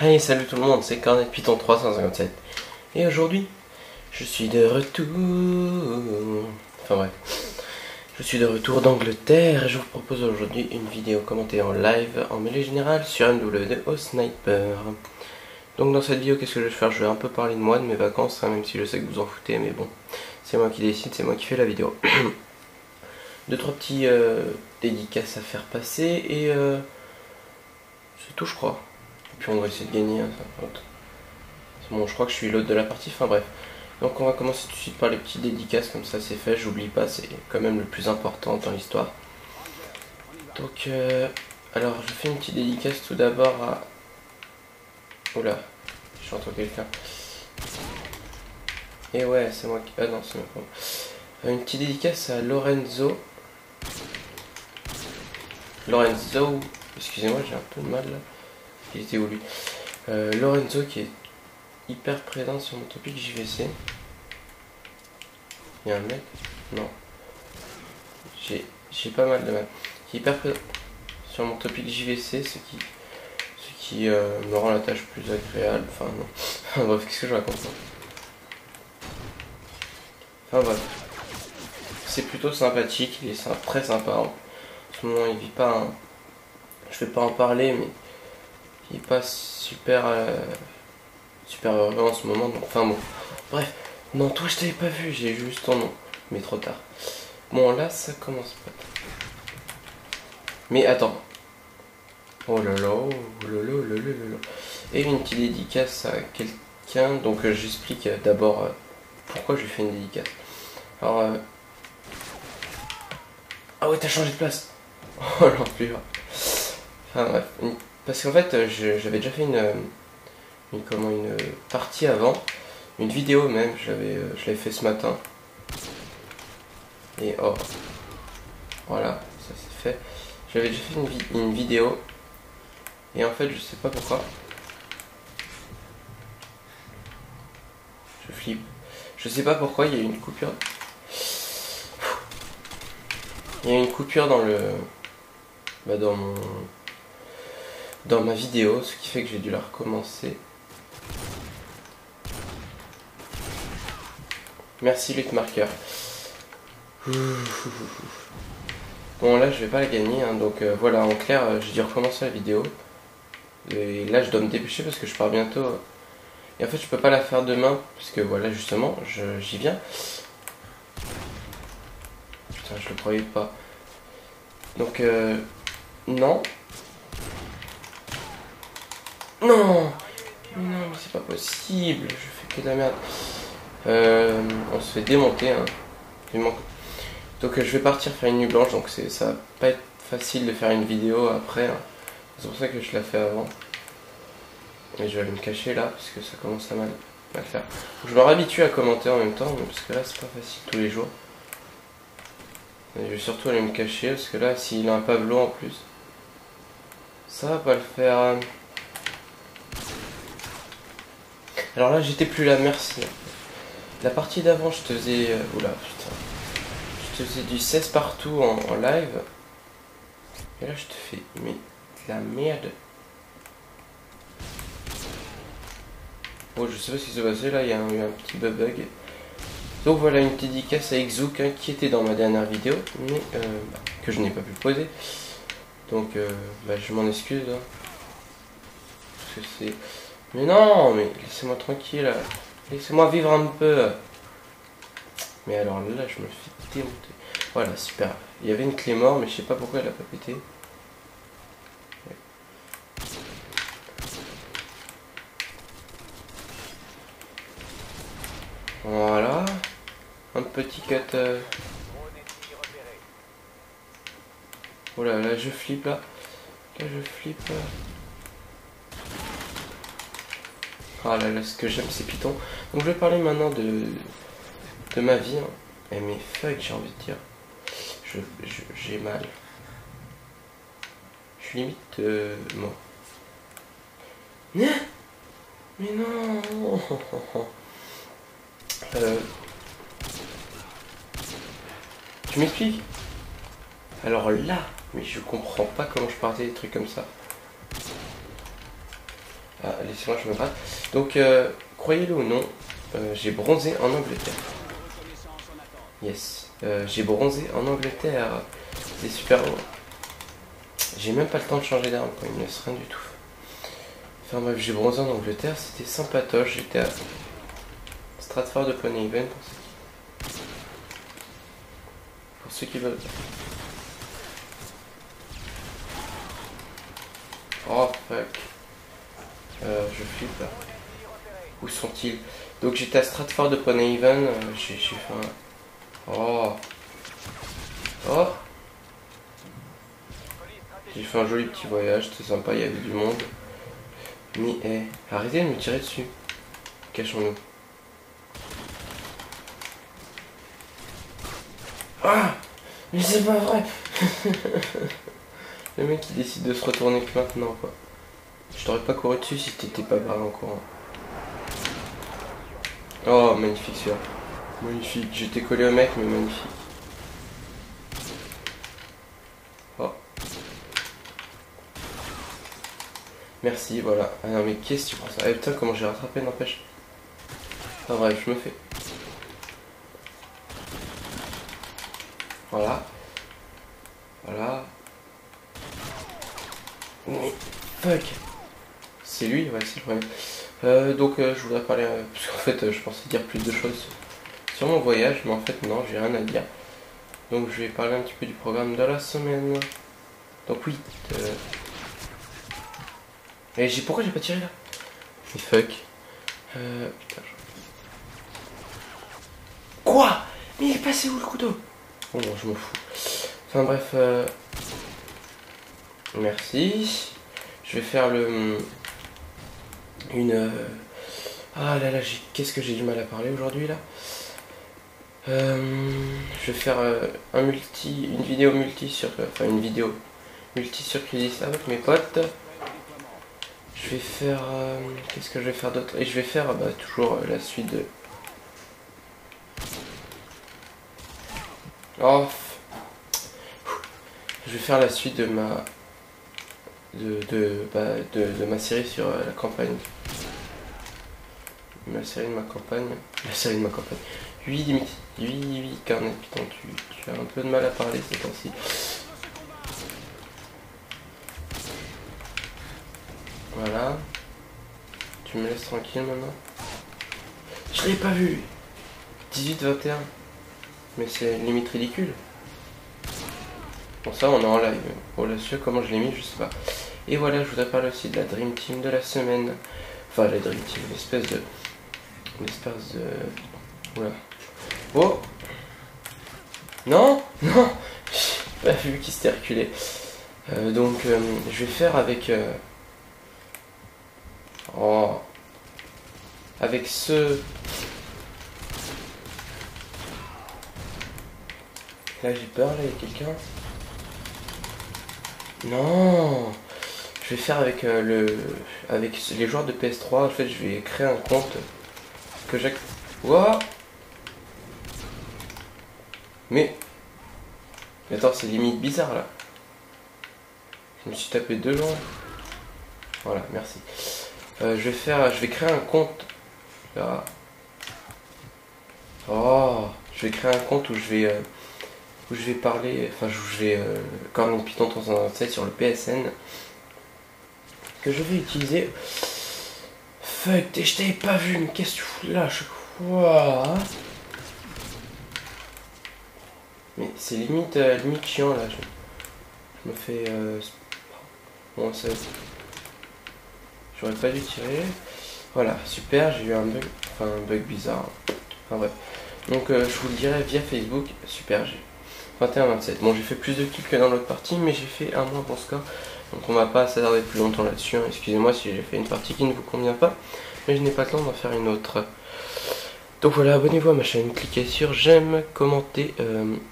Hey, salut tout le monde, c'est CornetPython357 et aujourd'hui je suis de retour. Enfin bref, je suis de retour d'Angleterre et je vous propose aujourd'hui une vidéo commentée en live en mêlée générale sur MW2 au sniper. Donc dans cette vidéo, qu'est-ce que je vais faire? Je vais un peu parler de moi, de mes vacances, hein, même si je sais que vous en foutez, mais bon, c'est moi qui décide, c'est moi qui fais la vidéo. 2-3 petits dédicaces à faire passer et c'est tout, je crois. Puis on va essayer de gagner, hein, c'est bon, je crois que je suis l'hôte de la partie, enfin bref. Donc on va commencer tout de suite par les petites dédicaces, comme ça c'est fait, j'oublie pas, c'est quand même le plus important dans l'histoire. Donc, alors je fais une petite dédicace tout d'abord à... Oula, j'entends quelqu'un. Et ouais, c'est moi qui... Ah non, c'est moi. Une petite dédicace à Lorenzo, excusez-moi, j'ai un peu de mal là. Il était où lui? Lorenzo qui est hyper présent sur mon topic JVC. Il y a un mec? Non. J'ai pas mal de mal. Qui est hyper présent sur mon topic JVC, ce qui me rend la tâche plus agréable. Enfin non. Bref, qu'est-ce que je raconte? Enfin bref. C'est plutôt sympathique, il est très sympa. En ce moment il vit pas un... Je vais pas en parler mais... Il est pas super super heureux en ce moment, donc enfin bon, bref. Non, toi je t'avais pas vu, j'ai juste ton nom, mais trop tard. Bon, là ça commence pas. Mais attends, oh là là, oh là là, oh là là, oh là. Et une petite dédicace à quelqu'un, donc j'explique d'abord pourquoi je fais une dédicace. Alors, ah ouais, t'as changé de place, oh l'en plus. Enfin bref, une... Parce qu'en fait, j'avais déjà fait une partie avant, une vidéo même, je l'avais fait ce matin. Et oh, voilà, ça c'est fait. J'avais déjà fait une vidéo, et en fait, je sais pas pourquoi. Je flippe. Je sais pas pourquoi, il y a eu une coupure. Il y a eu une coupure dans le... Bah dans mon... dans ma vidéo, ce qui fait que j'ai dû la recommencer. Merci Lutmarker. Bon là je vais pas la gagner, hein, donc voilà, en clair j'ai dû recommencer la vidéo. Et là je dois me dépêcher parce que je pars bientôt. Et en fait je peux pas la faire demain, parce que voilà justement, j'y viens. Putain, je le croyais pas. Donc non. Non, non, c'est pas possible, je fais que de la merde. On se fait démonter, hein. Donc je vais partir faire une nuit blanche, donc ça va pas être facile de faire une vidéo après, hein. C'est pour ça que je la fais avant. Et je vais aller me cacher là, parce que ça commence à mal faire. Je me réhabitue à commenter en même temps, parce que là c'est pas facile tous les jours. Et je vais surtout aller me cacher, parce que là s'il a un Pablo en plus, ça va pas le faire... Alors là j'étais plus là, merci. La partie d'avant je te faisais... Oula putain. Je te faisais du 16 partout en live. Et là je te fais... Mais de la merde. Bon, je sais pas ce qui s'est passé là, il y a eu un petit bug. Donc voilà une petite dédicace à Exook, hein, qui était dans ma dernière vidéo. Mais que je n'ai pas pu poser. Donc je m'en excuse, hein. Parce que c'est... Mais non, mais laissez-moi tranquille, laissez-moi vivre un peu. Mais alors là, je me fais démonter. Voilà, super. Il y avait une clé mort, mais je sais pas pourquoi elle a pas pété. Voilà. Un petit cut. Oh là là, je flippe là. Là, je flippe. Ah là là, ce que j'aime c'est Python. Donc je vais parler maintenant de ma vie, hein. Et mes feuilles, j'ai envie de dire. J'ai mal. Je suis limite mort. Mais non. Tu m'expliques? Alors là, mais je comprends pas comment je partais des trucs comme ça. Ah, sinon je me rate. Donc croyez-le ou non, j'ai bronzé en Angleterre. Yes, j'ai bronzé en Angleterre. C'est super beau. J'ai même pas le temps de changer d'arme, il me laisse rien du tout. Enfin bref, j'ai bronzé en Angleterre, c'était sympatoche. J'étais à Stratford-upon-Avon pour ceux qui veulent. Oh fuck, je flippe là. Où sont-ils? Donc j'étais à Stratford-upon-Avon, j'ai fait un... Oh. Oh. J'ai fait un joli petit voyage, c'était sympa, il y avait du monde. Mais hey, arrêtez de me tirer dessus. Cachons-nous. Ah, mais c'est pas vrai. Le mec qui décide de se retourner que maintenant quoi. Je t'aurais pas couru dessus si t'étais pas parlé en courant. Oh magnifique sûr. Magnifique, j'étais collé au mec mais magnifique. Oh. Merci, voilà. Ah non mais qu'est-ce que tu prends ça? Ah putain comment j'ai rattrapé, n'empêche. Ah bref, je me fais. Voilà. Voilà. Mais fuck, c'est lui, ouais c'est le problème. Donc je voudrais parler, parce qu'en fait je pensais dire plus de choses sur mon voyage, mais en fait non, j'ai rien à dire. Donc je vais parler un petit peu du programme de la semaine. Donc oui. Et j'ai pourquoi j'ai pas tiré là? Mais fuck. Putain. Quoi? Mais il est passé où le couteau? Bon, bon je m'en fous. Enfin bref. Merci. Je vais faire le... Ah là là, qu'est-ce que j'ai du mal à parler aujourd'hui là. Je vais faire une vidéo multi sur Crysis avec mes potes. Je vais faire... qu'est-ce que je vais faire d'autre? Et je vais faire bah, toujours la suite de... Oh. Je vais faire la suite de ma... de ma série sur la campagne. La série de ma campagne. Oui, Cornet, putain, tu as un peu de mal à parler ces temps-ci. Voilà. Tu me laisses tranquille maintenant. Je l'ai pas vu. 18-21. Mais c'est limite ridicule. Bon ça on est en live, oh là sûr comment je l'ai mis je sais pas. Et voilà je voudrais parler aussi de la Dream Team de la semaine. Enfin la Dream Team, l'espèce de... Oula. Oh. Non. Non. J'ai pas vu qu'il s'était reculé. Donc je vais faire avec... Oh. Avec ce... Là j'ai peur, là il y a quelqu'un. Non, je vais faire avec les joueurs de PS3. En fait, je vais créer un compte que j'ai. Wouah. Mais attends, c'est limite bizarre là. Je me suis tapé deux gens. Voilà, merci. Je vais créer un compte là. Oh, je vais créer un compte où je vais. Où je vais CornetPython357 sur le PSN que je vais utiliser. Fuck, je t'avais pas vu, mais qu'est-ce que tu fous là? Je crois. Mais c'est limite, limite chiant là. Je me fais. Bon, ça. J'aurais pas dû tirer. Voilà, super, j'ai eu un bug. Enfin, un bug bizarre. Enfin, bref. Donc, je vous le dirai via Facebook. Super, j'ai. 21-27. Bon, j'ai fait plus de kills que dans l'autre partie, mais j'ai fait un moins bon score. Donc on va pas s'attarder plus longtemps là-dessus. Hein. Excusez-moi si j'ai fait une partie qui ne vous convient pas, mais je n'ai pas le temps d'en faire une autre. Donc voilà, abonnez-vous à ma chaîne, cliquez sur j'aime, commentez,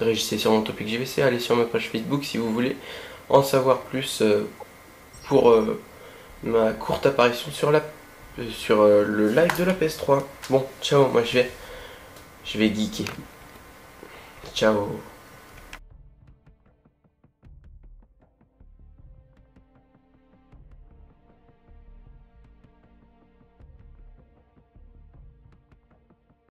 réagissez sur mon topic JVC, allez sur ma page Facebook si vous voulez en savoir plus pour ma courte apparition sur la le live de la PS3. Bon, ciao, moi je vais geeker. Ciao.